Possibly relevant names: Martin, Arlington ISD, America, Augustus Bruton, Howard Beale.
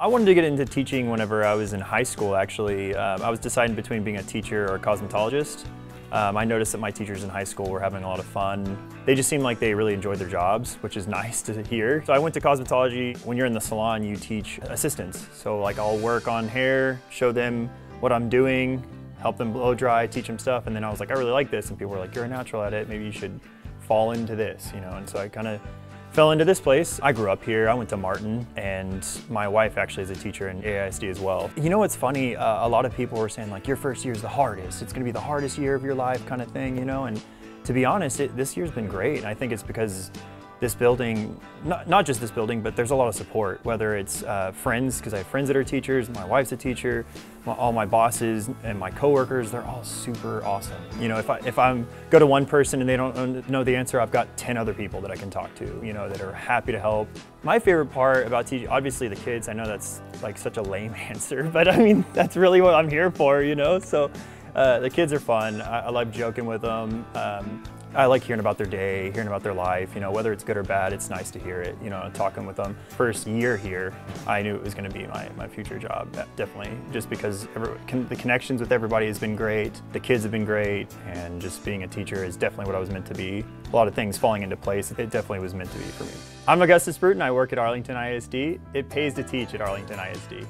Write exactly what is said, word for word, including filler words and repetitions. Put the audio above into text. I wanted to get into teaching whenever I was in high school, actually. Um, I was deciding between being a teacher or a cosmetologist. Um, I noticed that my teachers in high school were having a lot of fun. They just seemed like they really enjoyed their jobs, which is nice to hear. So I went to cosmetology. When you're in the salon, you teach assistants. So like I'll work on hair, show them what I'm doing, help them blow dry, teach them stuff. And then I was like, I really like this. And people were like, you're a natural at it. Maybe you should fall into this, you know? And so I kind of fell into this place. I grew up here, I went to Martin, and my wife actually is a teacher in A I S D as well. You know what's funny, uh, a lot of people were saying like, your first year is the hardest, it's gonna be the hardest year of your life kind of thing, you know, and to be honest, it, this year's been great. I think it's because this building, not, not just this building, but there's a lot of support, whether it's uh, friends, because I have friends that are teachers, my wife's a teacher, my, all my bosses and my coworkers, they're all super awesome. You know, if I if I'm, go to one person and they don't know the answer, I've got ten other people that I can talk to, you know, that are happy to help. My favorite part about teaching, obviously the kids, I know that's like such a lame answer, but I mean, that's really what I'm here for, you know? So uh, the kids are fun, I, I love joking with them. Um, I like hearing about their day, hearing about their life, you know, whether it's good or bad, it's nice to hear it, you know, talking with them. First year here, I knew it was going to be my, my future job, definitely, just because every, con the connections with everybody has been great, the kids have been great, and just being a teacher is definitely what I was meant to be. A lot of things falling into place, it definitely was meant to be for me. I'm Augustus Bruton, I work at Arlington I S D. It pays to teach at Arlington I S D.